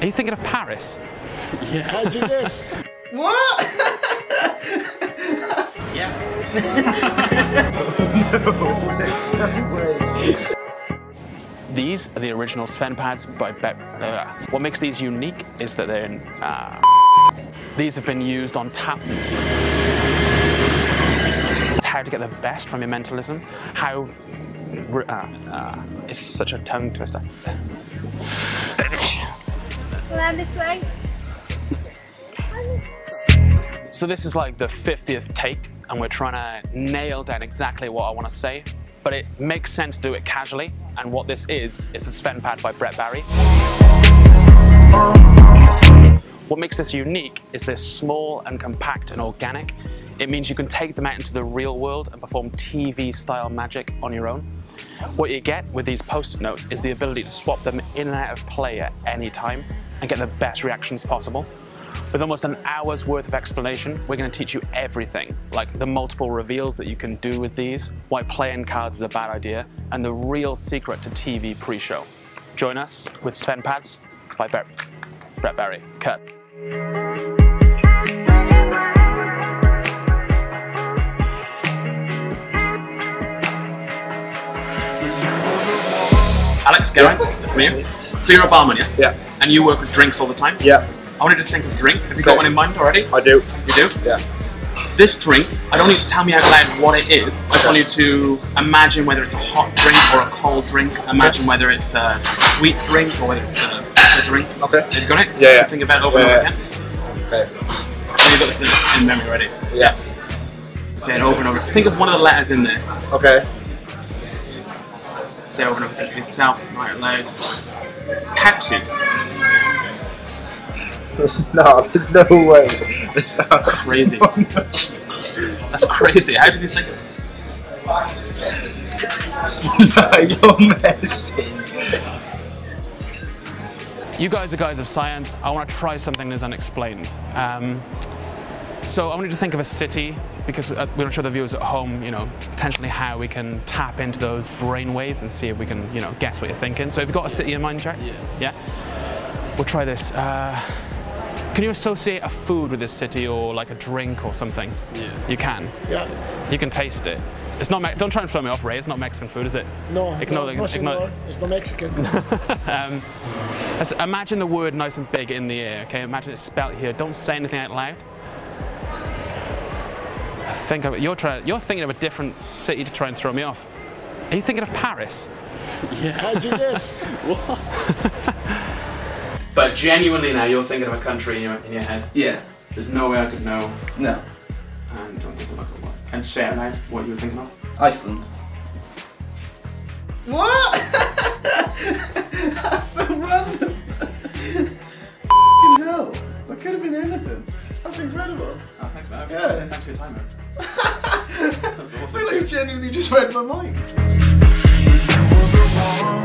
Are you thinking of Paris? Yeah. How'd you guess? What? Yeah. No, there's no way. These are the original SvenPads by Brett Barry. What makes these unique is that they're in... These have been used on tap. It's how to get the best from your mentalism. How... it's such a tongue twister. Land this way. So this is like the 50th take, and we're trying to nail down exactly what I want to say. But it makes sense to do it casually, and what this is a SvenPad by Brett Barry. What makes this unique is they're small and compact and organic. It means you can take them out into the real world and perform TV-style magic on your own. What you get with these post-it notes is the ability to swap them in and out of play at any time and get the best reactions possible. With almost an hour's worth of explanation, we're going to teach you everything, like the multiple reveals that you can do with these, why playing cards is a bad idea, and the real secret to TV pre-show. Join us with SvenPads by Brett Barry. Cut. Alex, Geraint, that's me. So you're a barman, yeah? Yeah. And you work with drinks all the time? Yeah. I wanted to think of drink. Have you got one in mind already? I do. You do? Yeah. This drink, I don't need to tell me out loud what it is. I just want you to imagine whether it's a hot drink or a cold drink. Imagine whether it's a sweet drink or whether it's a bitter drink. Okay. Have you got it? Yeah, yeah. Think about it over and over again. Okay. So you've got this in memory already? Yeah. Say it over and over. Think of one of the letters in there. Okay. Say over and over again to yourself, right loud. Pepsi. No, there's no way. That's crazy. Oh, no. That's crazy. How did you think of it? No, you're messing. You guys are guys of science. I want to try something that's unexplained. So I wanted to think of a city, because we want to show the viewers at home, you know, potentially how we can tap into those brain waves and see if we can, you know, guess what you're thinking. So have you got a city in mind, Jack? Yeah. We'll try this. Can you associate a food with this city, or like a drink or something? Yeah. You can? Yeah. You can taste it. It's not, don't try and throw me off, Ray, it's not Mexican food, is it? No, ignore. It's not Mexican. Imagine the word nice and big in the air, okay? Imagine it's spelt here. Don't say anything out loud. Think of it. You're thinking of a different city to try and throw me off. Are you thinking of Paris? Yeah. How'd you guess? What? But genuinely now, you're thinking of a country in your head. Yeah. There's no way I could know. No. And don't think about what. And say out loud what you were thinking of. Iceland. What? That's so random. F***ing hell. That could have been anything. That's incredible. Oh, thanks, man. Yeah. Thanks for your time, man. That's awesome. I like genuinely just read my mind.